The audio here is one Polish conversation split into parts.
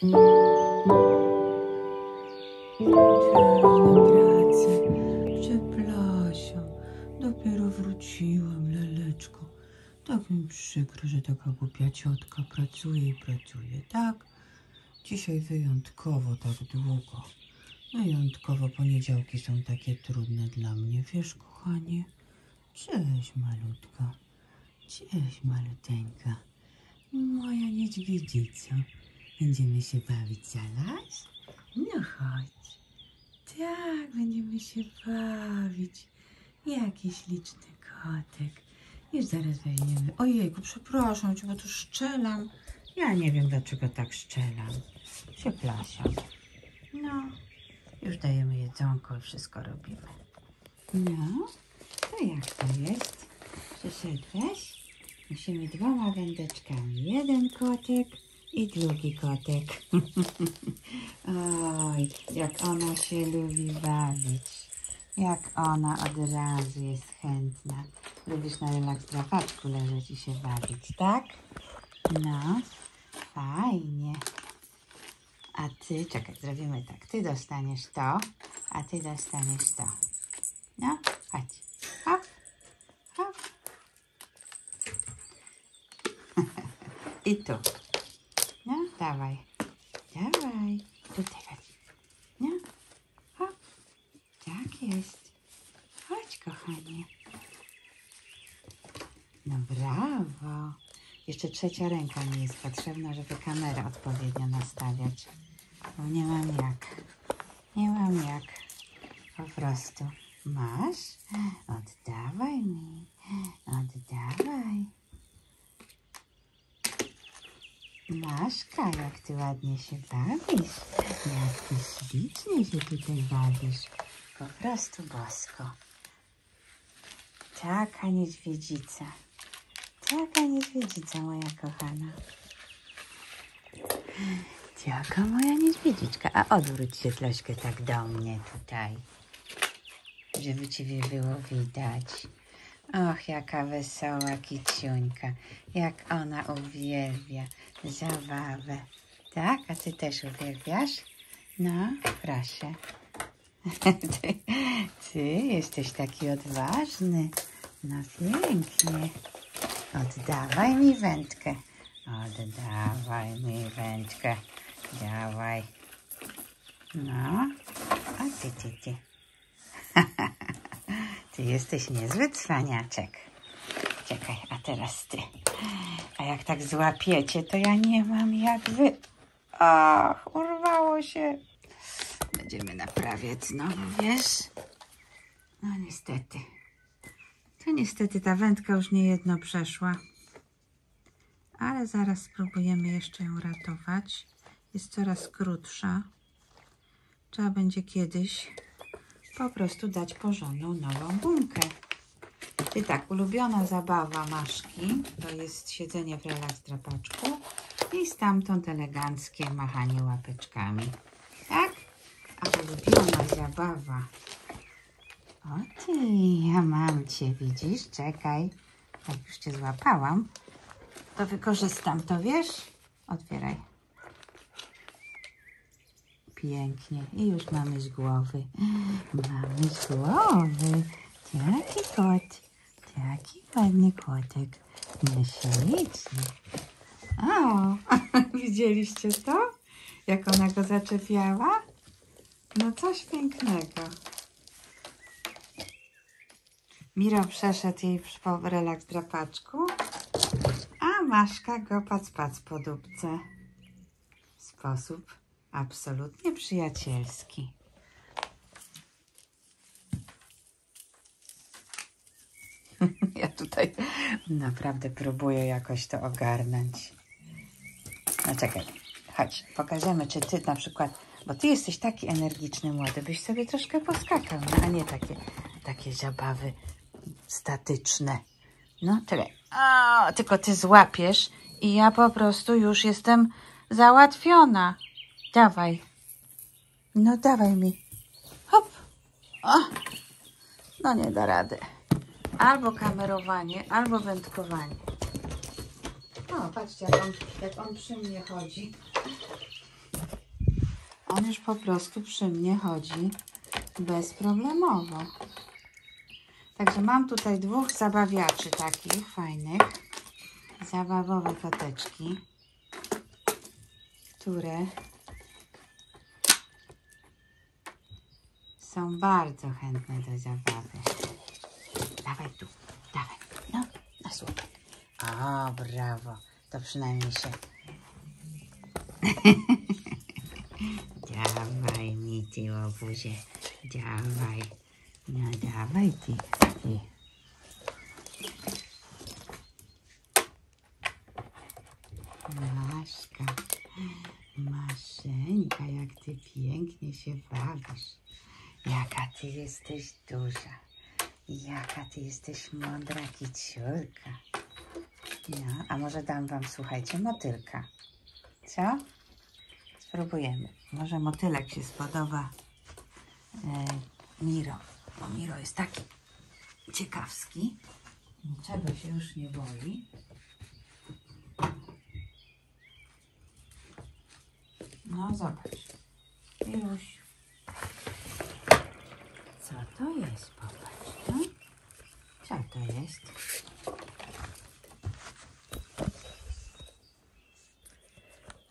Czarna praca, przepraszam, dopiero wróciłam, Leleczko. Tak mi przykro, że taka głupia ciotka pracuje i pracuje, tak? Dzisiaj wyjątkowo tak długo. Wyjątkowo poniedziałki są takie trudne dla mnie, wiesz, kochanie? Cześć, malutka. Cześć, maluteńka. Moja niedźwiedzica. Będziemy się bawić zaraz? No chodź. Tak, będziemy się bawić. Jaki śliczny kotek. Już zaraz weźmiemy. Ojejku, przepraszam cię, bo tu szczelam. Ja nie wiem, dlaczego tak szczelam. Przepraszam. No, już dajemy jedzonko i wszystko robimy. No, to jak to jest? Przyszedłeś? Musimy dwoma wędeczkami. Jeden kotek i drugi kotek. Oj, jak ona się lubi bawić. Jak ona od razu jest chętna. Lubisz na relakstrapaczku leżeć i się bawić, tak? No, fajnie. A ty, czekaj, zrobimy tak. Ty dostaniesz to, a ty dostaniesz to. No, chodź. Hop, hop. I tu. No, dawaj. Dawaj. Tutaj chodź. No, hop. Tak jest. Chodź, kochanie. No, brawo. Jeszcze trzecia ręka mi jest potrzebna, żeby kamerę odpowiednio nastawiać. Bo nie mam jak. Nie mam jak. Po prostu. Masz? Oddawaj mi. Oddawaj. Maszka, jak ty ładnie się bawisz. Jak ty ślicznie się tutaj bawisz. Po prostu bosko. Taka niedźwiedzica. Taka niedźwiedzica, moja kochana. Taka moja niedźwiedziczka. A odwróć się troszkę tak do mnie tutaj. Żeby ciebie było widać. Och, jaka wesoła kiciuńka. Jak ona uwielbia zabawę. Tak? A ty też uwielbiasz? No, proszę. Ty jesteś taki odważny. No pięknie. Oddawaj mi wędkę. Oddawaj mi wędkę. Dawaj. No. O ty. Ty jesteś niezły cwaniaczek. Czekaj, a teraz ty. A jak tak złapiecie, to ja nie mam jak wy... Ach, urwało się. Będziemy naprawiać znowu, wiesz? No niestety. To niestety ta wędka już niejedno przeszła. Ale zaraz spróbujemy jeszcze ją ratować. Jest coraz krótsza. Trzeba będzie kiedyś po prostu dać porządną nową gumkę. I tak, ulubiona zabawa Maszki to jest siedzenie w relakstrapaczku i stamtąd eleganckie machanie łapeczkami. Tak? A ulubiona zabawa... O ty, ja mam cię, widzisz? Czekaj. Jak już cię złapałam, to wykorzystam to, wiesz? Otwieraj. Pięknie. I już mamy z głowy. Mamy z głowy. Taki kot. Taki ładny kotek. Śliczny. O, widzieliście to? Jak ona go zaczepiała? No coś pięknego. Miro przeszedł jej po relakstrapaczku, a Maszka go pac po dupce. W sposób absolutnie przyjacielski. Ja tutaj naprawdę próbuję jakoś to ogarnąć. No czekaj, chodź, pokażemy, czy ty na przykład, bo ty jesteś taki energiczny młody, byś sobie troszkę poskakał, no, a nie takie zabawy statyczne. No tyle. O, tylko ty złapiesz i ja po prostu już jestem załatwiona. Dawaj. No dawaj mi. Hop. O. No nie da rady. Albo kamerowanie, albo wędkowanie. O, patrzcie, jak on przy mnie chodzi. On już po prostu przy mnie chodzi bezproblemowo. Także mam tutaj dwóch zabawiaczy takich fajnych, zabawowe koteczki, które są bardzo chętne do zabawy. Dawaj tu, dawaj, no, na słupek. O, brawo, to przynajmniej się... Dawaj mi, ty łobuzie, dawaj. No dawaj ty, ty. Maszka, Maszeńka, jak ty pięknie się bawisz. Jaka ty jesteś duża. Jaka ty jesteś mądra kiciulka. No, a może dam wam, słuchajcie, motylka. Co? Spróbujemy. Może motylek się spodoba Miro. Bo Miro jest taki ciekawski. Niczego się już nie boi. No zobacz. Miruś. Co to jest? Popatrz. No? Co to jest?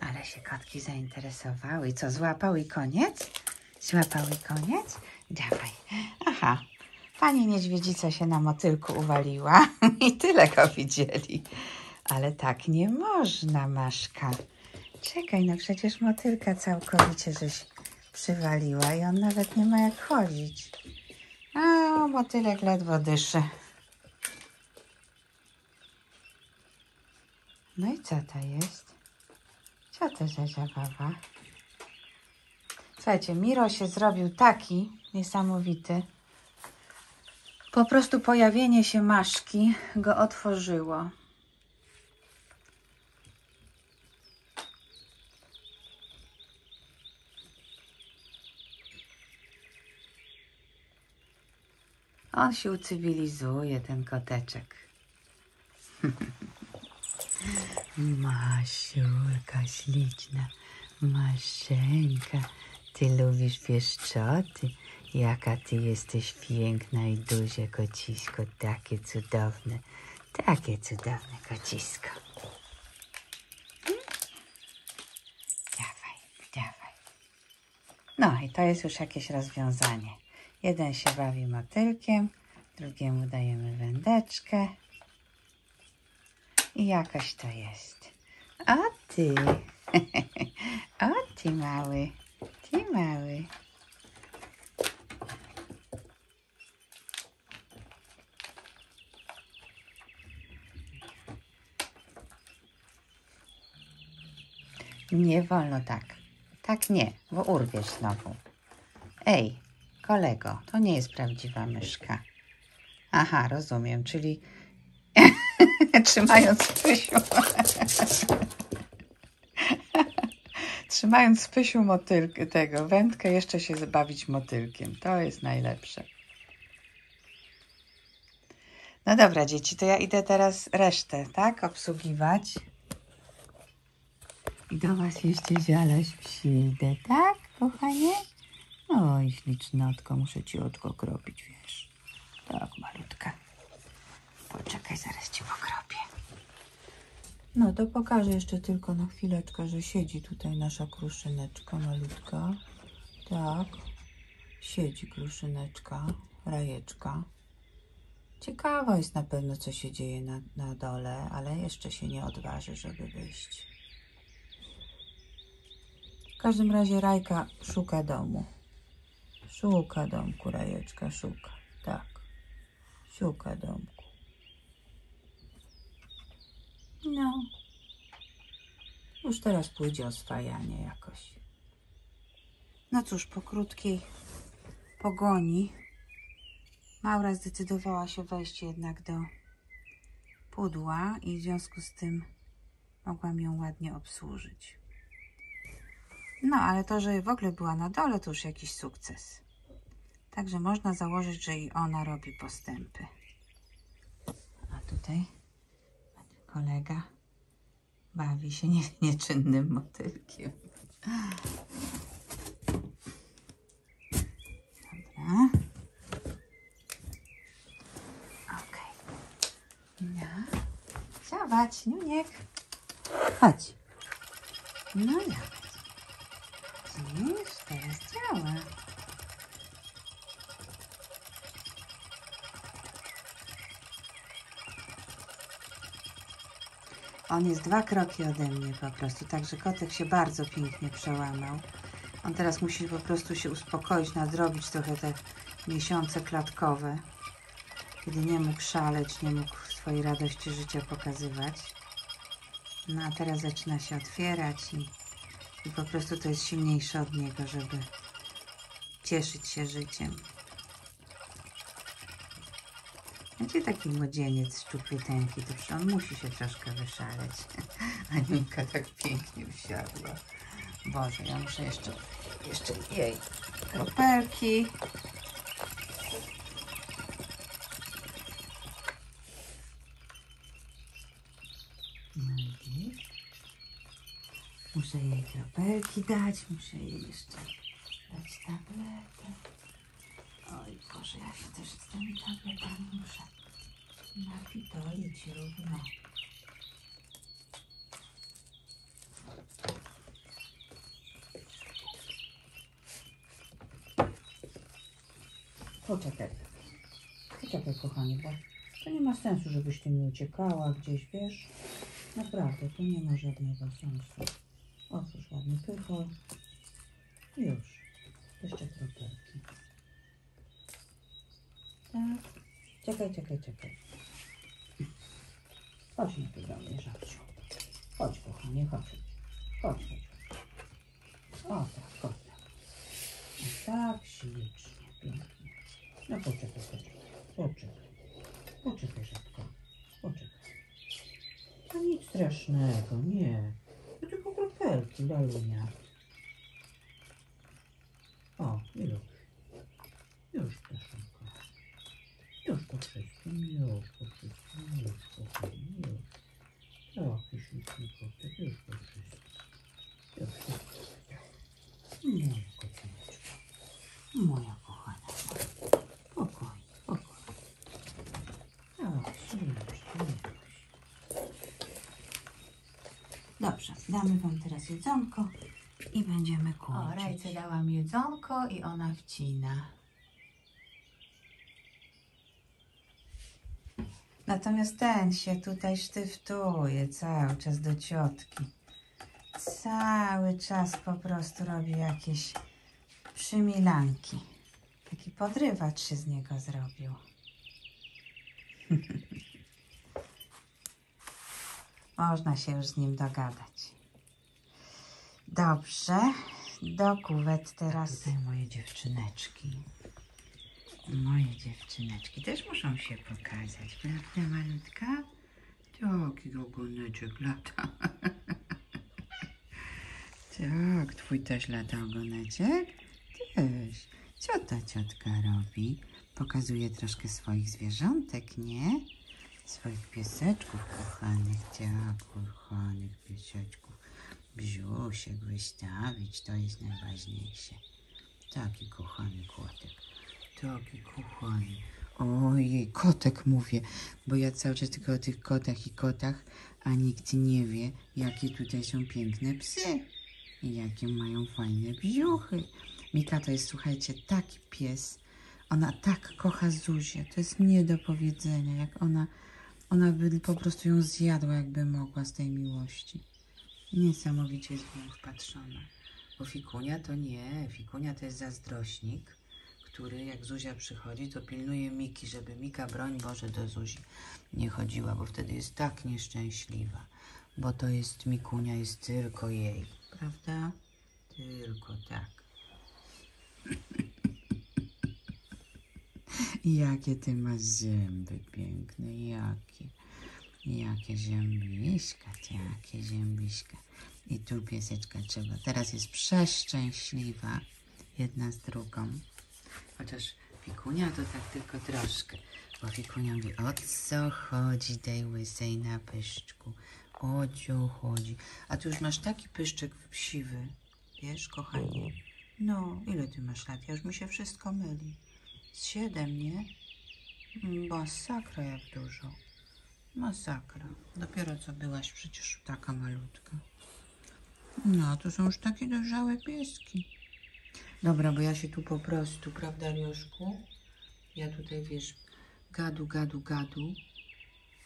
Ale się kotki zainteresowały. Co, złapały koniec? Złapały koniec? Dawaj. Aha, pani niedźwiedzica się na motylku uwaliła i tyle go widzieli. Ale tak nie można, Maszka. Czekaj, no przecież motylka całkowicie żeś przywaliła i on nawet nie ma jak chodzić. A motylek ledwo dyszy. No i co to jest? Co to za zabawa? Słuchajcie, Miro się zrobił taki niesamowity. Po prostu pojawienie się Maszki go otworzyło. On się ucywilizuje, ten koteczek. Masiulka śliczna, Maszeńka, ty lubisz pieszczoty? Jaka ty jesteś piękna i duże kocisko, takie cudowne kocisko. Dawaj, dawaj. No i to jest już jakieś rozwiązanie. Jeden się bawi motylkiem, drugiemu dajemy wędeczkę. I jakoś to jest. O ty, o ty mały, ty mały. Nie wolno tak. Tak nie, bo urwiesz znowu. Ej, kolego, to nie jest prawdziwa myszka. Aha, rozumiem, czyli... Trzymając w pysiu motylkę, tego wędkę, jeszcze się zabawić motylkiem. To jest najlepsze. No dobra, dzieci, to ja idę teraz resztę, tak? Obsługiwać. I do was jeszcze zialaś przyjdę, tak, kochanie? Oj, ślicznotko, muszę ci oczko kropić, wiesz. Tak, malutka. Poczekaj, zaraz ci pokropię. No to pokażę jeszcze tylko na chwileczkę, że siedzi tutaj nasza kruszyneczka malutka. Tak, siedzi kruszyneczka, Rajeczka. Ciekawa jest na pewno, co się dzieje na dole, ale jeszcze się nie odważy, żeby wyjść. W każdym razie Rajka szuka domu. Szuka domku, Rajeczka szuka. Tak, szuka domku. No. Już teraz pójdzie oswajanie jakoś. No cóż, po krótkiej pogoni Maura zdecydowała się wejść jednak do pudła i w związku z tym mogłam ją ładnie obsłużyć. No, ale to, że w ogóle była na dole, to już jakiś sukces. Także można założyć, że i ona robi postępy. A tutaj kolega bawi się nieczynnym motylkiem. dawać, Niuniek. Chodź. No dawać. Widzisz, teraz działa. On jest 2 kroki ode mnie po prostu, także kotek się bardzo pięknie przełamał. On teraz musi po prostu się uspokoić, nadrobić trochę te miesiące klatkowe, kiedy nie mógł szaleć, nie mógł swojej radości życia pokazywać. No a teraz zaczyna się otwierać i po prostu to jest silniejsze od niego, żeby cieszyć się życiem. Wiecie, taki młodzieniec szczupluteńki, to on musi się troszkę wyszaleć. Aniunka tak pięknie wsiadła. Boże, ja muszę jeszcze jej kropelki. Muszę jej kropelki dać, muszę jej jeszcze dać tabletę. Oj Boże, ja się też z tymi tabletami muszę napitolić równo. Poczekaj kochanie, bo to nie ma sensu, żebyś ty mi uciekała gdzieś, wiesz? Naprawdę, to nie ma żadnego sensu. O, cóż, ładny pychol. Już. Jeszcze kropelki. Tak. Czekaj. Chodź mi tu do mnie, żabciu. Chodź, kochanie, chodź. O, tak, chodź. Tak ślicznie, pięknie. No poczekaj, żabko. A nic strasznego, nie. To tylko kropelki, Lalunia. O, już proszę. Już po wszystkim. Tak, już po wszystkim. Moja kocyneczka. Moja kochana. Spokojnie. Tak, dobrze, damy wam teraz jedzonko i będziemy kłócić. O, Rajce dałam jedzonko i ona wcina. Natomiast ten się tutaj sztyftuje cały czas do ciotki. Cały czas po prostu robi jakieś przymilanki. Taki podrywacz się z niego zrobił. Można się już z nim dogadać. Dobrze, do kuwet teraz. Tutaj moje dziewczyneczki. Moje dziewczyneczki też muszą się pokazać, prawda malutka? Taki ogoneczek lata. Tak, twój też lata ogoneczek? Też. Co ta ciotka robi? Pokazuje troszkę swoich zwierzątek, nie? Swoich pieseczków kochanych, tak, kochanych pieseczków. Brzusiek wystawić, to jest najważniejsze. Taki kochany kotek. Taki kochany. Ojej, kotek mówię, bo ja cały czas tylko o tych kotach i kotach, a nikt nie wie, jakie tutaj są piękne psy i jakie mają fajne brzuchy. Mika to jest, słuchajcie, taki pies. Ona tak kocha Zuzię, to jest nie do powiedzenia, jak ona by po prostu ją zjadła, jakby mogła z tej miłości. Niesamowicie jest w nią wpatrzona, bo Fikunia to nie, Fikunia to jest zazdrośnik, który jak Zuzia przychodzi, to pilnuje Miki, żeby Mika, broń Boże, do Zuzi nie chodziła, bo wtedy jest tak nieszczęśliwa, bo to jest Mikunia, jest tylko jej, prawda? Tylko tak. Jakie ty masz zęby piękne, jakie zębiska, jakie zębiska. I tu pieseczka trzeba, teraz jest przeszczęśliwa jedna z drugą. Chociaż Fikunia to tak tylko troszkę, bo Fikunia mówi, o co chodzi tej łysej na pyszczku, o co chodzi. A ty już masz taki pyszczek siwy, wiesz, kochanie? No, ile ty masz lat? Ja już mi się wszystko myli. Z 7, nie? Bo sakra jak dużo. Masakra. Dopiero co byłaś przecież taka malutka. No, to są już takie dojrzałe pieski. Dobra, bo ja się tu po prostu, prawda, Lioszku? Ja tutaj, wiesz, gadu,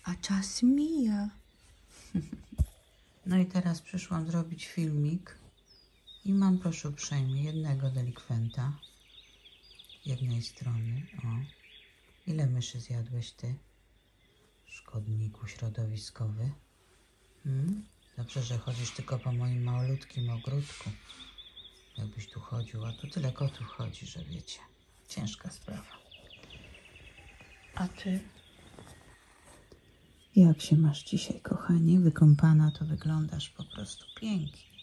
a czas mija. No i teraz przyszłam zrobić filmik i mam, proszę uprzejmie, jednego delikwenta jednej strony. O, ile myszy zjadłeś ty, szkodniku środowiskowy? Dobrze, że chodzisz tylko po moim małolutkim ogródku. Jakbyś tu chodził, a tu tyle kotów chodzi, że wiecie, ciężka sprawa. A ty? Jak się masz dzisiaj, kochanie? Wykąpana to wyglądasz po prostu pięknie.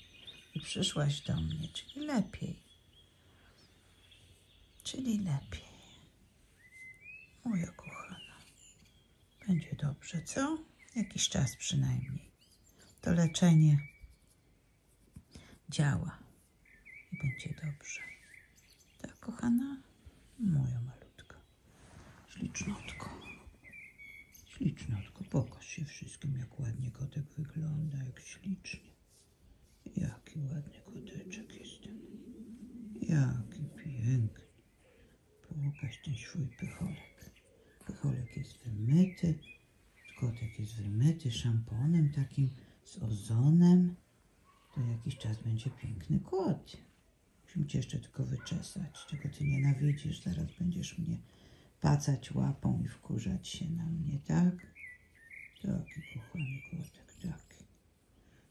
I przyszłaś do mnie, czyli lepiej. Czyli lepiej. Moja kochana. Będzie dobrze, co? Jakiś czas przynajmniej. To leczenie działa. I będzie dobrze. Tak, kochana? Moja malutka. Ślicznotko. Ślicznotko, pokaż się wszystkim, jak ładnie kotek wygląda, jak ślicznie. Jaki ładny koteczek jestem. Jaki piękny. Pokaż ten swój pycholek. Pycholek jest wymyty, kotek jest wymyty szamponem takim z ozonem. To jakiś czas będzie piękny kot. Musimy cię jeszcze tylko wyczesać, czego ty nienawidzisz, zaraz będziesz mnie pacać łapą i wkurzać się na mnie, tak? Taki kochany kotek, taki.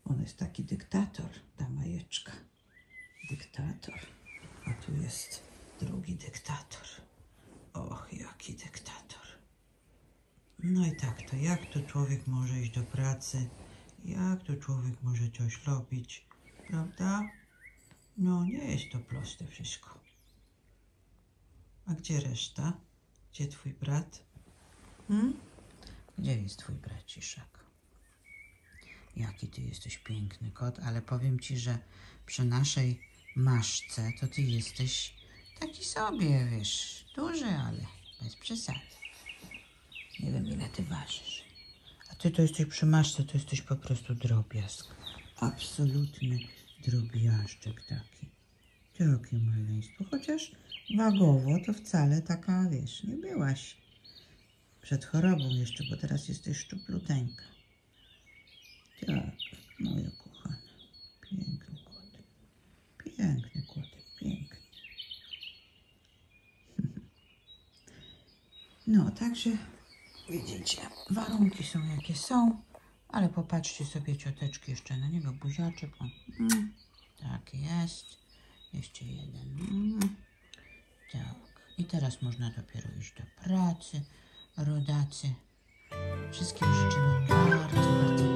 On jest taki dyktator, ta Majeczka. Dyktator. A tu jest drugi dyktator. Och, jaki dyktator. No i tak to, jak to człowiek może iść do pracy? Jak to człowiek może coś robić? Prawda? No, nie jest to proste wszystko. A gdzie reszta? Gdzie twój brat? Gdzie jest twój braciszek? Jaki ty jesteś piękny kot, ale powiem ci, że przy naszej Maszce to ty jesteś taki sobie, wiesz, duży, ale bez przesady. Nie wiem, ile ty ważysz. A ty to jesteś przy Maszce, to jesteś po prostu drobiazg. Absolutny drobiażdżek taki. Takie maleństwo, chociaż wagowo to wcale taka, wiesz, nie byłaś przed chorobą jeszcze, bo teraz jesteś szczupluteńka. Tak, moja kochana, piękny kotek, piękny kotek, piękny. No, także widzicie, warunki są jakie są, ale popatrzcie sobie, cioteczki, jeszcze na niego buziaczek, on tak jest. Jeszcze jeden. Tak. I teraz można dopiero iść do pracy, rodacy. Wszystkim życzymy bardzo, bardzo.